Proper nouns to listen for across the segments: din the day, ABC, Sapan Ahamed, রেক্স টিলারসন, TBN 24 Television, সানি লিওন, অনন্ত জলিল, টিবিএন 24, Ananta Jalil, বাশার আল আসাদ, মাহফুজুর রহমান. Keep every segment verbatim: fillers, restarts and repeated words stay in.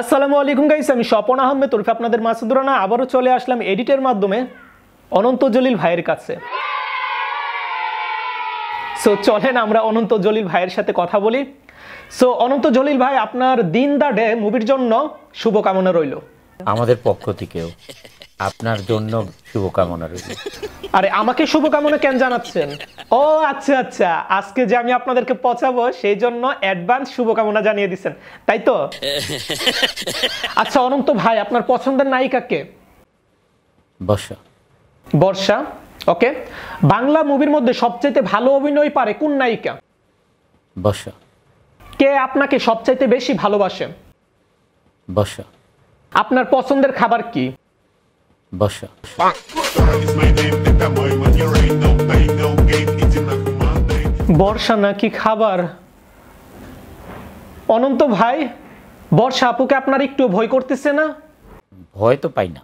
আসসালামু আলাইকুম গাইস, আমি স্বপন আহমেদ তরফে আপনাদের মাঝে দুরানা আবারও চলে আসলাম এডিটের মাধ্যমে অনন্ত জলিল ভাইয়ের কাছে। সো চলেন আমরা অনন্ত জলিল ভাইয়ের সাথে কথা বলি। সো অনন্ত জলিল ভাই, আপনার দিন দ্য ডে মুভির জন্য শুভকামনা রইল। আমাদের পক্ষ থেকেও আপনার জন্য শুভকামনা রইল। আরে আমাকে শুভকামনা কেন জানাচ্ছেন? ও আচ্ছা আচ্ছা, আজকে যে আমি আপনাদেরকে পচাবো সেই জন্য অ্যাডভান্স শুভকামনা জানিয়ে দিচ্ছেন, তাই তো? আচ্ছা অনন্ত ভাই, আপনার পছন্দের নায়িকা কে? বর্ষা। বর্ষা, ওকে। বাংলা মুভির মধ্যে সবচাইতে ভালো অভিনয় পারে কোন নায়িকা? বর্ষা। কে আপনাকে সবচাইতে বেশি ভালোবাসে? বর্ষা। আপনার পছন্দের খাবার কি? বর্ষা। বর্ষা নাকি খাবার? অনন্ত ভাই, বর্ষা আপুকে আপনার একটু ভয় করতেছে না? ভয় তো পাই না।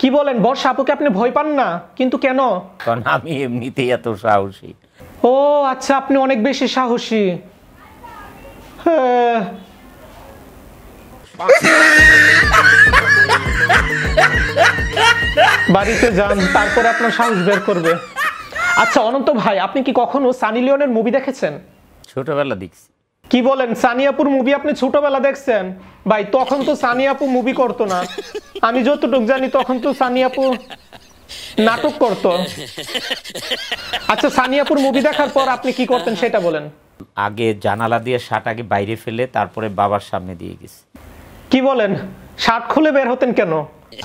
কি বলেন, বর্ষা আপুকে আপনি ভয় পান না? কিন্তু কেন? কারণ আমি এমনিতেই এত সাহসী। ও আচ্ছা, আপনি অনেক বেশি সাহসী। হ্যাঁ বাড়িতে যান, তারপরে আপনার সাহস বের করবে। আচ্ছা অনন্ত ভাই, আপনি কি কখনো সানি লিওনের মুভি দেখেছেন? ছোটবেলা দেখছি। কি বলেন, সানি আপুর মুভি আপনি ছোটবেলা দেখছেন? ভাই তখন তো সানি আপু মুভি করতো না, আমি যতটুকু জানি তখন তো সানি আপু নাটক করতো। আচ্ছা সানি আপুর মুভি দেখার পর আপনি কি করতেন সেটা বলেন। আগে জানালা দিয়ে শার্ট আগে বাইরে ফেলে তারপরে বাবার সামনে দিয়ে গেছি। কি বলেন, শার্ট খুলে বের হতেন কেন?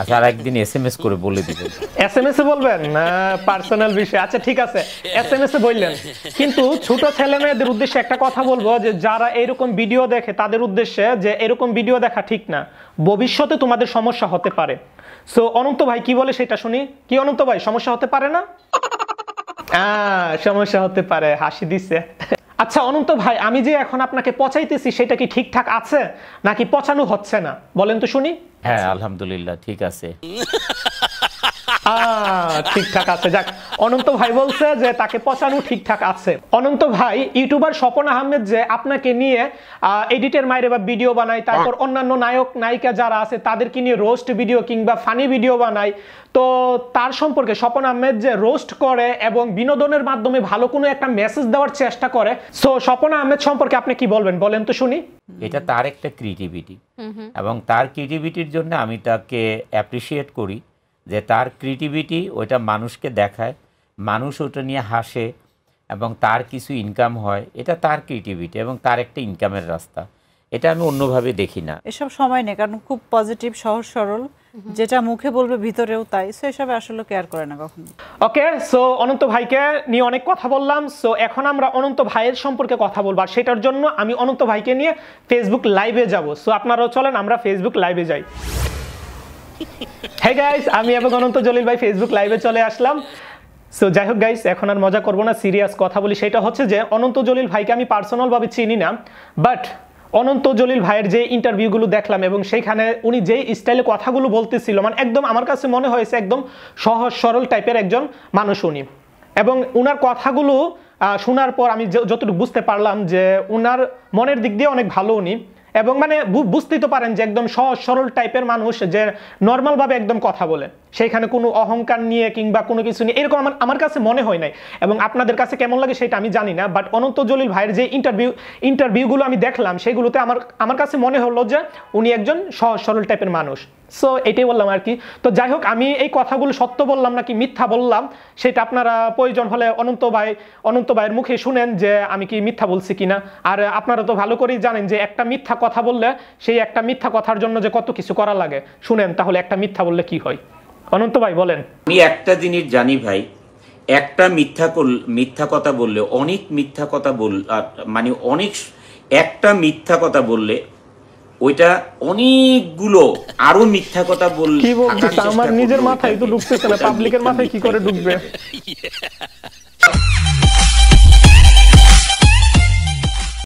আচ্ছা আরেকদিন এসএমএস করে বলে দিবেন। এসএমএস এ বলবেন না, পার্সোনাল বিষয়। আচ্ছা ঠিক আছে, এসএমএস এ বললেন। কিন্তু ছোট ছেলেমেয়েদের উদ্দেশ্যে একটা কথা বলবো, যে যারা এরকম ভিডিও দেখে তাদের উদ্দেশ্যে, যে এরকম ভিডিও দেখা ঠিক না, ভবিষ্যতে তোমাদের সমস্যা হতে পারে। সো অনন্ত ভাই কি বলে সেটা শুনি। কি অনন্ত ভাই, সমস্যা হতে পারে না? আহ সমস্যা হতে পারে, হাসি দিছে। আচ্ছা অনন্ত ভাই, আমি যে এখন আপনাকে পচাইতেছি সেটা কি ঠিকঠাক আছে নাকি পচানো হচ্ছে না বলেন তো শুনি। হ্যাঁ আলহামদুলিল্লাহ ঠিক আছে। ঠিকঠাক আছে, যাক। অনন্ত ভাই বলছে যে তাকে পচানো ঠিকঠাক আছে। অনন্ত ভাই, ইউটিউবার স্বপন আহমেদ যে আপনাকে নিয়ে এডিটের মাইরে বা ভিডিও বানায়, তারপর অন্যান্য নায়ক নায়িকা যারা আছে তাদেরকে নিয়ে রোস্ট ভিডিও কিংবা ফানি ভিডিও বানায়, তো তার সম্পর্কে স্বপন আহমেদ যে রোস্ট করে এবং বিনোদনের মাধ্যমে ভালো কোনো একটা মেসেজ দেওয়ার চেষ্টা করে, সো স্বপন আহমেদ সম্পর্কে আপনি কি বলবেন বলেন তো শুনি। এটা তার একটা ক্রিয়েটিভিটি, এবং তার ক্রিয়েটিভিটির জন্য আমি তাকে অ্যাপ্রিসিয়েট করি, যে তার ক্রিয়েটিভিটি ওইটা মানুষকে দেখায়, মানুষ ওটা নিয়ে হাসে এবং তার কিছু ইনকাম হয়। এটা তার ক্রিয়েটিভিটি এবং তার একটা ইনকামের রাস্তা, এটা আমি অন্যভাবে দেখি না। এসব সময় নেই, কারণ খুব পজিটিভ, সহজ সরল, যেটা মুখে বলবে ভিতরেও তাই। সো এসব আসলে কেয়ার করে না কখনো। ওকে, সো অনন্ত ভাইকে নিয়ে অনেক কথা বললাম। সো এখন আমরা অনন্ত ভাইয়ের সম্পর্কে কথা বলবো, আর সেটার জন্য আমি অনন্ত ভাইকে নিয়ে ফেসবুক লাইভে যাব। সো আপনারাও চলেন আমরা ফেসবুক লাইভে যাই। হ্যাঁ গাইস, আমি এবং অনন্ত জলিল ভাই ফেসবুক লাইভে চলে আসলাম। সো যাই হোক গাইস, এখন আর মজা করবো না, সিরিয়াস কথা বলি। সেটা হচ্ছে যে অনন্ত জলিল ভাইকে আমি পার্সোনালভাবে চিনি না, বাট অনন্ত জলিল ভাইয়ের যে ইন্টারভিউগুলো দেখলাম এবং সেইখানে উনি যেই স্টাইলে কথাগুলো বলতেছিল, মানে একদম আমার কাছে মনে হয়েছে একদম সহজ সরল টাইপের একজন মানুষ উনি। এবং উনার কথাগুলো শোনার পর আমি যতটুকু বুঝতে পারলাম যে উনার মনের দিক দিয়ে অনেক ভালো উনি, এবং মানে বুঝতেই তো পারেন যে একদম সহজ সরল টাইপের মানুষ, যে নর্মালভাবে একদম কথা বলে, সেইখানে কোনো অহংকার নিয়ে কিংবা কোনো কিছু নিয়ে এরকম আমার আমার কাছে মনে হয় নাই। এবং আপনাদের কাছে কেমন লাগে সেটা আমি জানি না, বাট অনন্ত জলিল ভাইয়ের যে ইন্টারভিউ ইন্টারভিউগুলো আমি দেখলাম সেগুলোতে আমার আমার কাছে মনে হলো যে উনি একজন সহজ সরল টাইপের মানুষ। সো এটাই বললাম আর কি। তো যাই হোক, আমি এই কথাগুলো সত্য বললাম নাকি মিথ্যা বললাম সেটা আপনারা প্রয়োজন হলে অনন্ত ভাই অনন্ত ভাইয়ের মুখে শুনেন যে আমি কি মিথ্যা বলছি কিনা। আর আপনারা তো ভালো করেই জানেন যে একটা মিথ্যা কথা বললে সেই একটা মিথ্যা কথার জন্য যে কত কিছু করা লাগে, শুনেন তাহলে একটা মিথ্যা বললে কি হয়। অনন্ত ভাই বলেন। আমি একটা জিনিস জানি ভাই, একটা মিথ্যা মিথ্যা কথা বললে অনেক মিথ্যা কথা বল মানে অনেক একটা মিথ্যা কথা বললে ওইটা অনেকগুলো আরো মিথ্যা কথা বললে। কি বলছিস, আমার নিজের মাথায় তো ঢুকতেছে না, পাবলিকের মাথায় কি করে ঢুকবে?